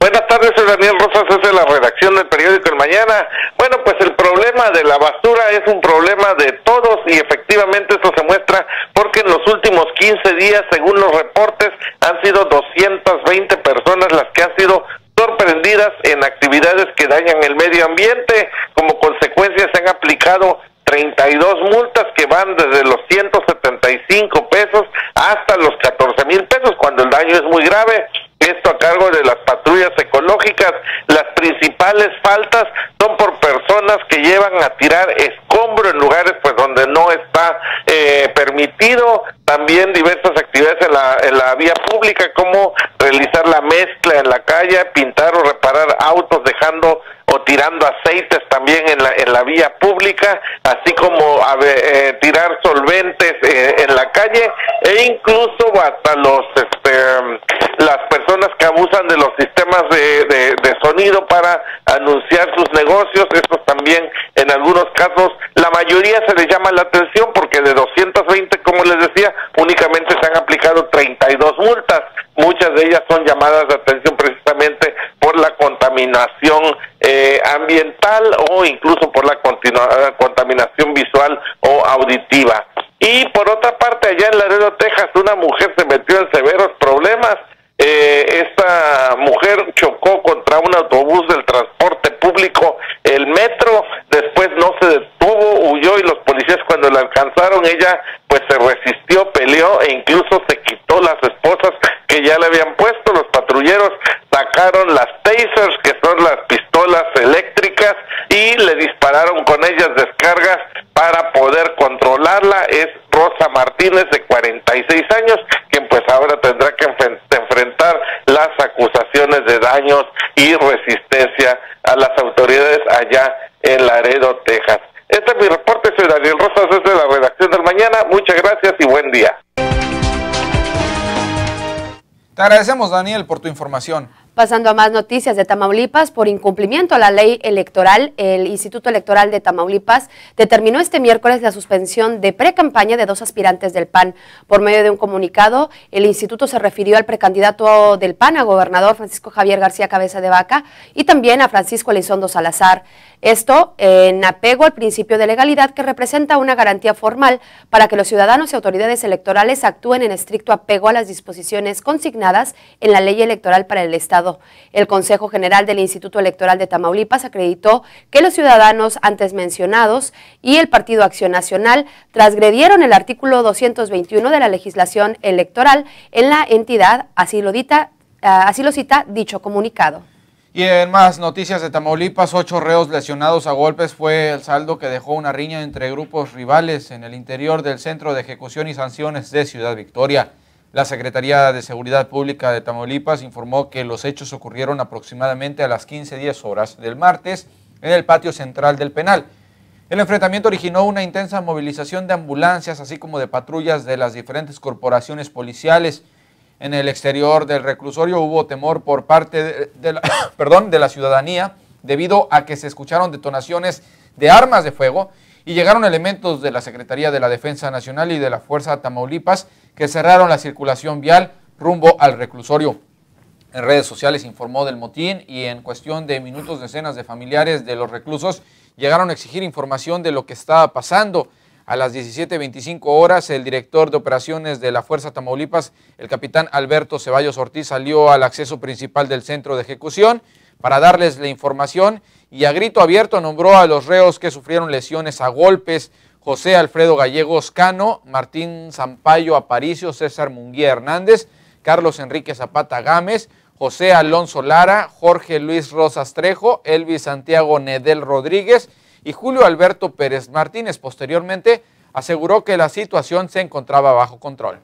Buenas tardes, soy Daniel Rosas, es de la redacción del periódico El Mañana. Bueno, pues el problema de la basura es un problema de todos y efectivamente esto se muestra porque en los últimos quince días, según los reportes, han sido doscientas veinte personas las que han sido sorprendidas en actividades que dañan el medio ambiente. Como consecuencia se han aplicado treinta y dos multas que van desde los ciento setenta y cinco pesos hasta los catorce mil pesos cuando el daño es muy grave. Esto a cargo de las patrullas ecológicas. Las principales faltas son por personas que llevan a tirar escombro en lugares pues donde no está eh, permitido. También diversas actividades en la, en la vía pública, como realizar la mezcla en la calle, pintar o reparar autos dejando o tirando aceites también en la, en la vía pública, así como a, eh, tirar solventes eh, en la calle, e incluso hasta los este, las personas que abusan de los sistemas de, de, de sonido para anunciar sus negocios. Estos también, en algunos casos, la mayoría se les llama la atención porque de doscientas veinte, como les decía, únicamente se han aplicado treinta y dos multas, muchas de ellas son llamadas de atención precisamente por la contaminación eh, ambiental o incluso por la contaminación visual o auditiva. Y por otra parte, allá en Laredo, Texas, una mujer se metió en severos problemas. Eh, esta mujer chocó contra un autobús del transporte público, el metro, después no se detuvo, huyó, y los policías cuando la alcanzaron, ella pues se resistió, peleó e incluso se quitó las esposas que ya le habían puesto. Los patrulleros sacaron las tasers, que son las pistolas eléctricas, y le dispararon con ellas descargas para poder controlarla. Es Rosa Martínez, de cuarenta y seis años, quien pues ahora tendrá que enf- enfrentar las acusaciones de daños y resistencia a las autoridades allá en Laredo, Texas. Este es mi reporte, soy Daniel Rosas, desde la redacción del Mañana. Muchas gracias y buen día. Te agradecemos, Daniel, por tu información. Pasando a más noticias de Tamaulipas, por incumplimiento a la ley electoral, el Instituto Electoral de Tamaulipas determinó este miércoles la suspensión de precampaña de dos aspirantes del P A N. Por medio de un comunicado, el instituto se refirió al precandidato del P A N a gobernador Francisco Javier García Cabeza de Vaca y también a Francisco Elizondo Salazar. Esto en apego al principio de legalidad, que representa una garantía formal para que los ciudadanos y autoridades electorales actúen en estricto apego a las disposiciones consignadas en la ley electoral para el Estado. El Consejo General del Instituto Electoral de Tamaulipas acreditó que los ciudadanos antes mencionados y el Partido Acción Nacional transgredieron el artículo doscientos veintiuno de la legislación electoral en la entidad, así lo, dita, así lo cita dicho comunicado. Y en más noticias de Tamaulipas, ocho reos lesionados a golpes fue el saldo que dejó una riña entre grupos rivales en el interior del Centro de Ejecución y Sanciones de Ciudad Victoria. La Secretaría de Seguridad Pública de Tamaulipas informó que los hechos ocurrieron aproximadamente a las quince diez horas del martes en el patio central del penal. El enfrentamiento originó una intensa movilización de ambulancias, así como de patrullas de las diferentes corporaciones policiales. En el exterior del reclusorio hubo temor por parte de la, perdón, de la ciudadanía, debido a que se escucharon detonaciones de armas de fuego y llegaron elementos de la Secretaría de la Defensa Nacional y de la Fuerza Tamaulipas, que cerraron la circulación vial rumbo al reclusorio. En redes sociales informó del motín y en cuestión de minutos decenas de familiares de los reclusos llegaron a exigir información de lo que estaba pasando. A las diecisiete veinticinco horas, el director de operaciones de la Fuerza Tamaulipas, el capitán Alberto Ceballos Ortiz, salió al acceso principal del centro de ejecución para darles la información, y a grito abierto nombró a los reos que sufrieron lesiones a golpes: José Alfredo Gallegos Cano, Martín Sampaio Aparicio, César Munguía Hernández, Carlos Enrique Zapata Gámez, José Alonso Lara, Jorge Luis Rosas Trejo, Elvis Santiago Nedel Rodríguez y Julio Alberto Pérez Martínez. Posteriormente aseguró que la situación se encontraba bajo control.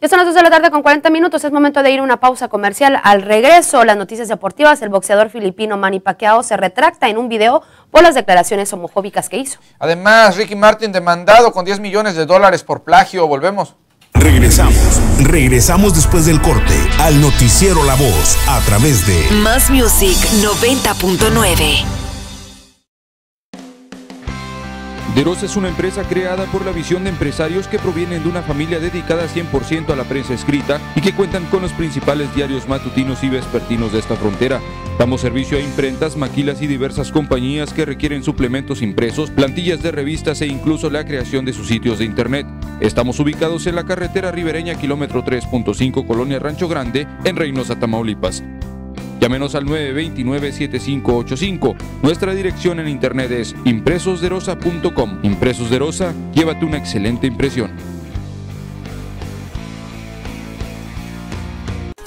Ya son las dos de la tarde con cuarenta minutos, es momento de ir a una pausa comercial. Al regreso, las noticias deportivas. El boxeador filipino Manny Pacquiao se retracta en un video por las declaraciones homofóbicas que hizo. Además, Ricky Martin demandado con diez millones de dólares por plagio. Volvemos. Regresamos, regresamos después del corte al noticiero La Voz a través de Más Music noventa punto nueve. Deros es una empresa creada por la visión de empresarios que provienen de una familia dedicada cien por ciento a la prensa escrita y que cuentan con los principales diarios matutinos y vespertinos de esta frontera. Damos servicio a imprentas, maquilas y diversas compañías que requieren suplementos impresos, plantillas de revistas e incluso la creación de sus sitios de internet. Estamos ubicados en la carretera ribereña, kilómetro tres punto cinco, Colonia Rancho Grande, en Reynosa, Tamaulipas. Llámenos al nueve dos nueve, siete cinco ocho cinco. Nuestra dirección en internet es impresos derosa punto com. Impresos de Rosa, llévate una excelente impresión.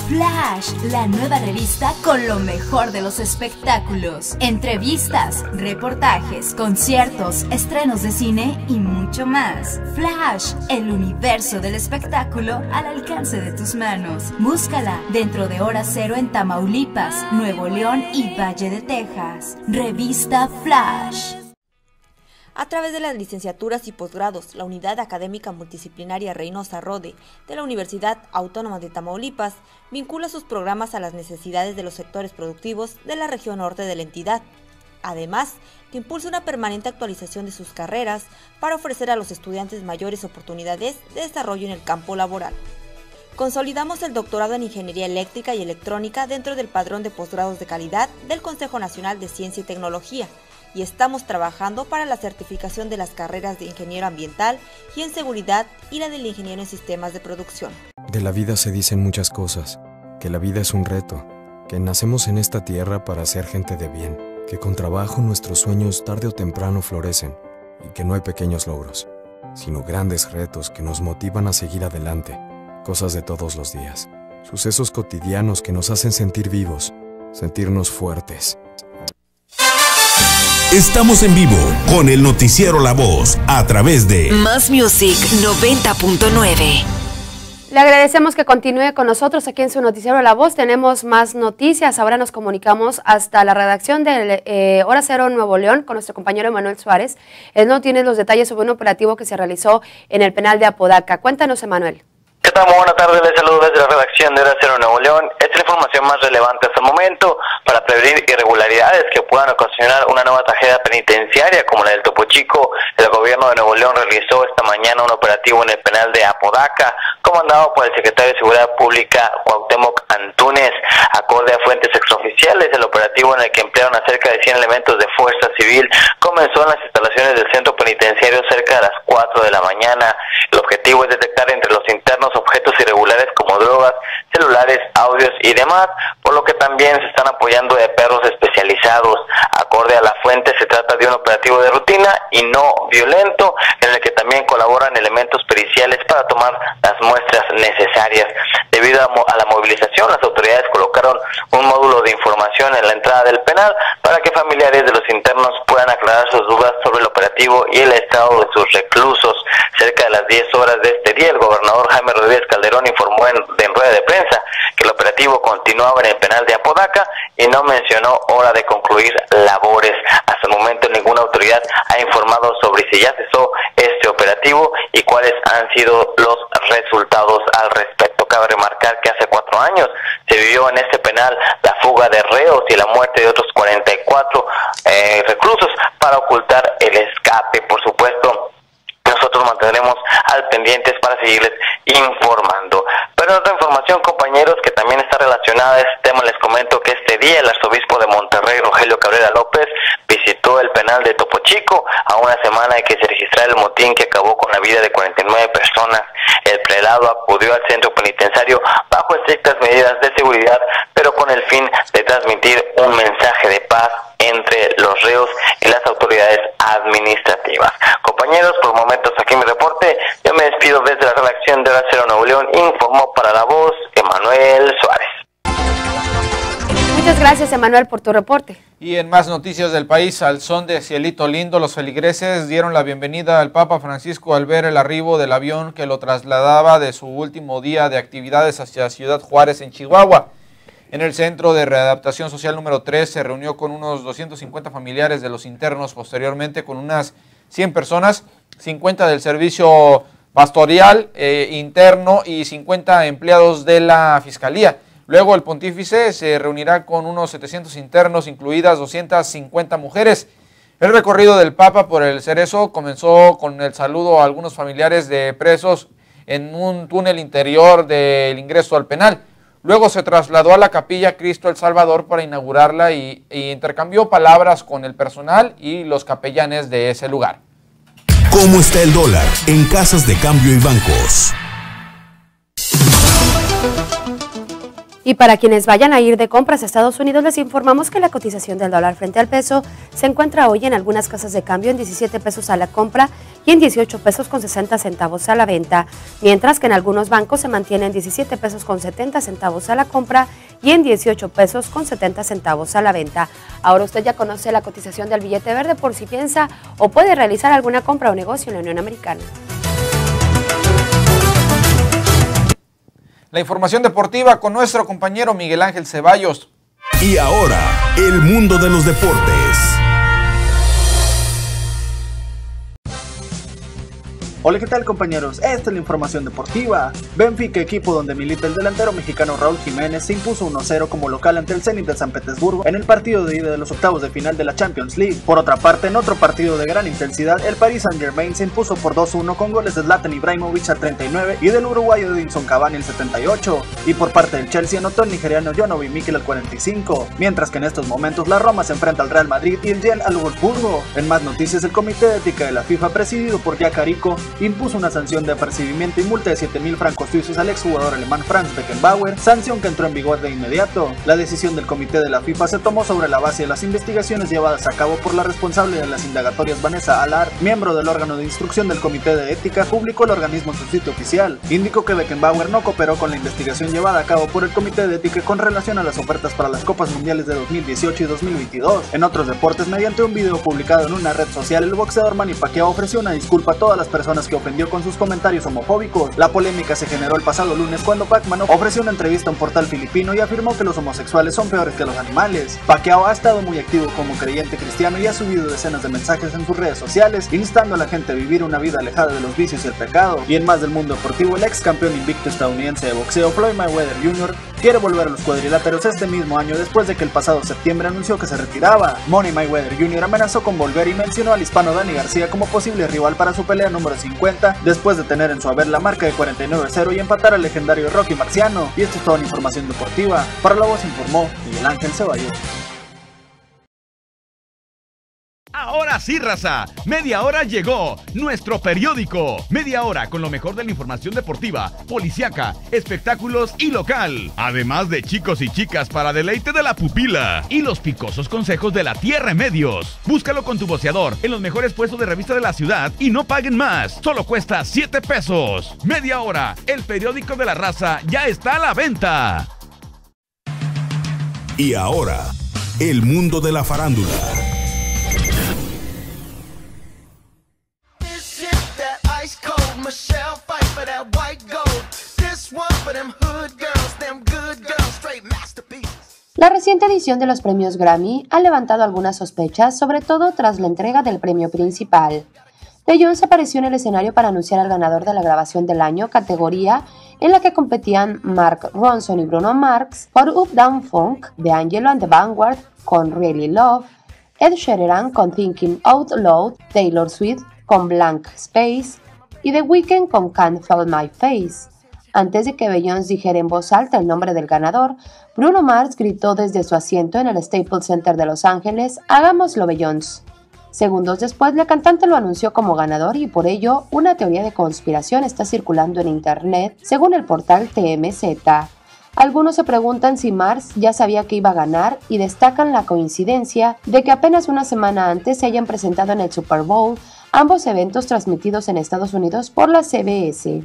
Flash, la nueva revista con lo mejor de los espectáculos, entrevistas, reportajes, conciertos, estrenos de cine y mucho más. Flash, el universo del espectáculo al alcance de tus manos. Búscala dentro de Hora Cero en Tamaulipas, Nuevo León y Valle de Texas. Revista Flash. A través de las licenciaturas y posgrados, la Unidad Académica Multidisciplinaria Reynosa Rode de la Universidad Autónoma de Tamaulipas vincula sus programas a las necesidades de los sectores productivos de la región norte de la entidad. Además, que impulsa una permanente actualización de sus carreras para ofrecer a los estudiantes mayores oportunidades de desarrollo en el campo laboral. Consolidamos el doctorado en Ingeniería Eléctrica y Electrónica dentro del Padrón de Posgrados de Calidad del Consejo Nacional de Ciencia y Tecnología, y estamos trabajando para la certificación de las carreras de Ingeniero Ambiental y en Seguridad y la del Ingeniero en Sistemas de Producción. De la vida se dicen muchas cosas, que la vida es un reto, que nacemos en esta tierra para ser gente de bien, que con trabajo nuestros sueños tarde o temprano florecen y que no hay pequeños logros, sino grandes retos que nos motivan a seguir adelante, cosas de todos los días, sucesos cotidianos que nos hacen sentir vivos, sentirnos fuertes. Estamos en vivo con el noticiero La Voz a través de Más Music noventa punto nueve. Le agradecemos que continúe con nosotros aquí en su noticiero La Voz. Tenemos más noticias. Ahora nos comunicamos hasta la redacción de eh, Hora Cero Nuevo León con nuestro compañero Emanuel Suárez. Él no tiene los detalles sobre un operativo que se realizó en el penal de Apodaca. Cuéntanos, Emanuel. ¿Qué tal? Buenas tardes, les saludo desde la redacción de Hora Cero Nuevo León. Esta es la información más relevante hasta el momento para prevenir irregularidades que puedan ocasionar una nueva tragedia penitenciaria como la del Topo Chico. El gobierno de Nuevo León realizó esta mañana un operativo en el penal de Apodaca, comandado por el secretario de Seguridad Pública, Cuauhtémoc Antúnez. Acorde a fuentes extraoficiales, el operativo en el que emplearon a cerca de cien elementos de fuerza civil comenzó en las instalaciones del centro penitenciario cerca de las cuatro de la mañana. El objetivo es detectar entre los internos objetos irregulares como drogas, celulares, audios y demás, por lo que también se están apoyando de perros especializados. Acorde a la fuente, se trata de un operativo de rutina y no violento, en el que también colaboran elementos periciales para tomar las muestras necesarias. Debido a la movilización, las autoridades colocaron un módulo de información en la entrada del penal para que familiares de los internos puedan aclarar sus dudas sobre el operativo y el estado de sus reclusos. Cerca de las diez horas de este día, el gobernador Jaime Rodríguez Calderón informó en, en rueda de prensa que el operativo continuaba en el penal de Apodaca y no mencionó hora de concluir labores. Hasta el momento ninguna autoridad ha informado sobre si ya cesó este operativo y cuáles han sido los resultados al respecto. Cabe remarcar que hace cuatro años se vivió en este penal la fuga de reos y la muerte de otros cuarenta y cuatro eh, reclusos para ocultar el escape. Por supuesto, nosotros mantendremos al pendientes para seguirles informando. Pero en otra información, compañeros, que también está relacionada a este tema, les comento que este día el arzobispo de Monterrey, Rogelio Cabrera López, visitó el penal de Topo Chico a una semana de que se registrara el motín que acabó con la vida de cuarenta y nueve personas. El prelado acudió al centro penitenciario bajo estrictas medidas de seguridad, pero con el fin de transmitir un mensaje de paz entre los reos y las autoridades administrativas. Compañeros, por momentos aquí mi reporte. Yo me despido desde la redacción de Hora Cero Nuevo León. Informó para La Voz, Emanuel Suárez. Muchas gracias, Emanuel, por tu reporte. Y en más noticias del país, al son de Cielito Lindo, los feligreses dieron la bienvenida al Papa Francisco al ver el arribo del avión que lo trasladaba de su último día de actividades hacia Ciudad Juárez, en Chihuahua. En el Centro de Readaptación Social número tres se reunió con unos doscientos cincuenta familiares de los internos, posteriormente con unas cien personas, cincuenta del servicio pastoral eh, interno y cincuenta empleados de la Fiscalía. Luego el pontífice se reunirá con unos setecientos internos, incluidas doscientas cincuenta mujeres. El recorrido del Papa por el Cerezo comenzó con el saludo a algunos familiares de presos en un túnel interior del ingreso al penal. Luego se trasladó a la capilla Cristo el Salvador para inaugurarla y, y intercambió palabras con el personal y los capellanes de ese lugar. ¿Cómo está el dólar en casas de cambio y bancos? Y para quienes vayan a ir de compras a Estados Unidos, les informamos que la cotización del dólar frente al peso se encuentra hoy en algunas casas de cambio en diecisiete pesos a la compra y en dieciocho pesos con sesenta centavos a la venta, mientras que en algunos bancos se mantiene en diecisiete pesos con setenta centavos a la compra y en dieciocho pesos con setenta centavos a la venta. Ahora usted ya conoce la cotización del billete verde por si piensa o puede realizar alguna compra o negocio en la Unión Americana. La información deportiva con nuestro compañero Miguel Ángel Ceballos. Y ahora, el mundo de los deportes. Hola, ¿qué tal, compañeros? Esta es la información deportiva. Benfica, equipo donde milita el delantero mexicano Raúl Jiménez, se impuso uno cero como local ante el Zenit de San Petersburgo en el partido de ida de los octavos de final de la Champions League. Por otra parte, en otro partido de gran intensidad, el Paris Saint-Germain se impuso por dos uno con goles de Zlatan Ibrahimovic al treinta y nueve y del uruguayo Edinson Cavani al setenta y ocho. Y por parte del Chelsea anotó el nigeriano John Obi Mikel al cuarenta y cinco. Mientras que en estos momentos la Roma se enfrenta al Real Madrid y el Gen al Wolfsburg. En más noticias, el Comité de Ética de la FIFA, presidido por Giancarlo impuso una sanción de apercibimiento y multa de siete mil francos suizos al exjugador alemán Franz Beckenbauer, sanción que entró en vigor de inmediato. La decisión del comité de la FIFA se tomó sobre la base de las investigaciones llevadas a cabo por la responsable de las indagatorias Vanessa Allard, miembro del órgano de instrucción del comité de ética, publicó el organismo en su sitio oficial. Indicó que Beckenbauer no cooperó con la investigación llevada a cabo por el comité de ética con relación a las ofertas para las Copas Mundiales de dos mil dieciocho y dos mil veintidós. En otros deportes, mediante un video publicado en una red social, el boxeador Manny Pacquiao ofreció una disculpa a todas las personas que ofendió con sus comentarios homofóbicos. La polémica se generó el pasado lunes cuando Pacman ofreció una entrevista a un portal filipino y afirmó que los homosexuales son peores que los animales. Pacquiao ha estado muy activo como creyente cristiano y ha subido decenas de mensajes en sus redes sociales, instando a la gente a vivir una vida alejada de los vicios y el pecado. Y en más del mundo deportivo, el ex campeón invicto estadounidense de boxeo Floyd Mayweather junior quiere volver a los cuadriláteros este mismo año después de que el pasado septiembre anunció que se retiraba. Manny Mayweather junior amenazó con volver y mencionó al hispano Dani García como posible rival para su pelea número cincuenta, después de tener en su haber la marca de cuarenta y nueve cero y empatar al legendario Rocky Marciano. Y esto es toda la información deportiva. Para La Voz informó Miguel Ángel Ceballos. Ahora sí, raza, media hora llegó, nuestro periódico. Media hora con lo mejor de la información deportiva, policiaca, espectáculos y local. Además de chicos y chicas para deleite de la pupila y los picosos consejos de la Tierra en Medios. Búscalo con tu voceador en los mejores puestos de revista de la ciudad y no paguen más. Solo cuesta siete pesos. Media hora, el periódico de la raza ya está a la venta. Y ahora, el mundo de la farándula. La reciente edición de los premios Grammy ha levantado algunas sospechas, sobre todo tras la entrega del premio principal. Beyoncé apareció en el escenario para anunciar al ganador de la grabación del año, categoría en la que competían Mark Ronson y Bruno Mars por Up Down Funk, de Angelo and the Vanguard con Really Love, Ed Sheeran con Thinking Out Loud, Taylor Swift con Blank Space y The Weeknd con Can't Feel My Face. Antes de que Beyoncé dijera en voz alta el nombre del ganador, Bruno Mars gritó desde su asiento en el Staples Center de Los Ángeles, "Hagámoslo, Beyoncé". Segundos después, la cantante lo anunció como ganador y por ello una teoría de conspiración está circulando en internet, según el portal T M Z. Algunos se preguntan si Mars ya sabía que iba a ganar y destacan la coincidencia de que apenas una semana antes se hayan presentado en el Super Bowl, ambos eventos transmitidos en Estados Unidos por la C B S.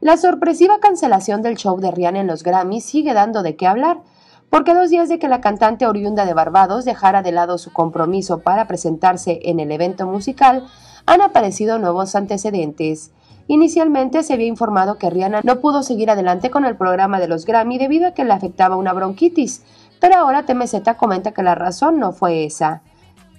La sorpresiva cancelación del show de Rihanna en los Grammys sigue dando de qué hablar, porque dos días de que la cantante oriunda de Barbados dejara de lado su compromiso para presentarse en el evento musical, han aparecido nuevos antecedentes. Inicialmente se había informado que Rihanna no pudo seguir adelante con el programa de los Grammy debido a que le afectaba una bronquitis, pero ahora T M Z comenta que la razón no fue esa.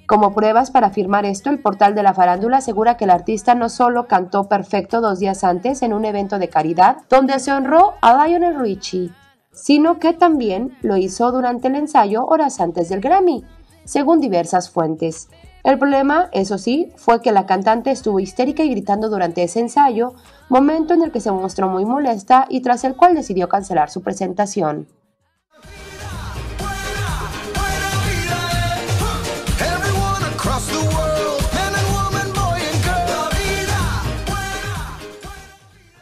Como pruebas para afirmar esto, el portal de la farándula asegura que el artista no solo cantó perfecto dos días antes en un evento de caridad donde se honró a Lionel Richie, sino que también lo hizo durante el ensayo horas antes del Grammy, según diversas fuentes. El problema, eso sí, fue que la cantante estuvo histérica y gritando durante ese ensayo, momento en el que se mostró muy molesta y tras el cual decidió cancelar su presentación.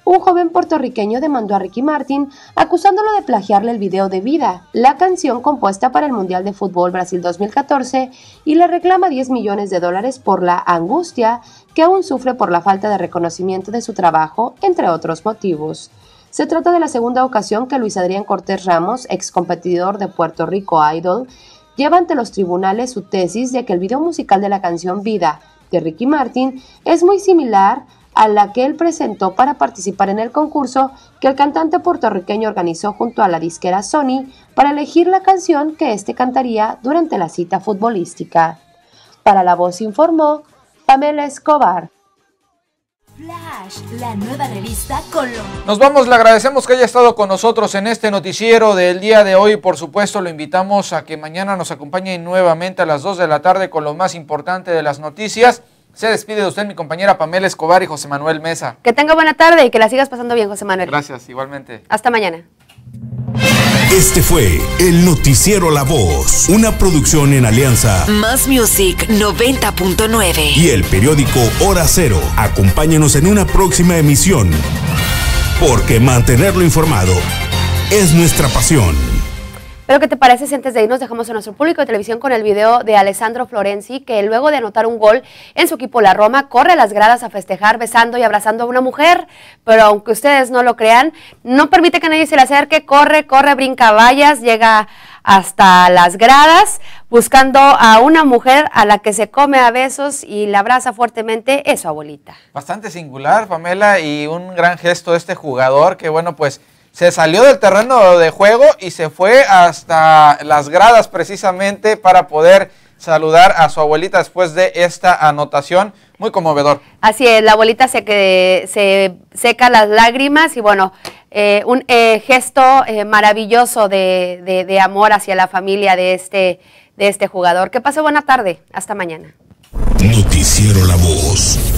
Un joven puertorriqueño demandó a Ricky Martin acusándolo de plagiarle el video de Vida, la canción compuesta para el Mundial de Fútbol Brasil dos mil catorce, y le reclama diez millones de dólares por la angustia que aún sufre por la falta de reconocimiento de su trabajo, entre otros motivos. Se trata de la segunda ocasión que Luis Adrián Cortés Ramos, ex competidor de Puerto Rico Idol, lleva ante los tribunales su tesis de que el video musical de la canción Vida de Ricky Martin es muy similar a la que él presentó para participar en el concurso que el cantante puertorriqueño organizó junto a la disquera Sony para elegir la canción que éste cantaría durante la cita futbolística. Para La Voz informó Pamela Escobar. Flash, la nueva revista Colón. Nos vamos, le agradecemos que haya estado con nosotros en este noticiero del día de hoy. Por supuesto, lo invitamos a que mañana nos acompañe nuevamente a las dos de la tarde con lo más importante de las noticias. Se despide de usted mi compañera Pamela Escobar y José Manuel Mesa. Que tenga buena tarde y que la sigas pasando bien, José Manuel. Gracias, igualmente. Hasta mañana. Este fue el noticiero La Voz, una producción en alianza Más Music noventa punto nueve y el periódico Hora Cero. Acompáñenos en una próxima emisión, porque mantenerlo informado es nuestra pasión. Pero ¿qué te parece si antes de irnos dejamos a nuestro público de televisión con el video de Alessandro Florenzi, que luego de anotar un gol en su equipo la Roma, corre a las gradas a festejar besando y abrazando a una mujer? Pero aunque ustedes no lo crean, no permite que nadie se le acerque, corre, corre, brinca vallas, llega hasta las gradas buscando a una mujer a la que se come a besos y la abraza fuertemente, es su abuelita. Bastante singular, Pamela, y un gran gesto de este jugador que, bueno, pues se salió del terreno de juego y se fue hasta las gradas precisamente para poder saludar a su abuelita después de esta anotación. Muy conmovedor. Así es, la abuelita se, que, se seca las lágrimas y bueno, eh, un eh, gesto eh, maravilloso de, de, de amor hacia la familia de este, de este jugador. Que pase buena tarde, hasta mañana. Noticiero La Voz.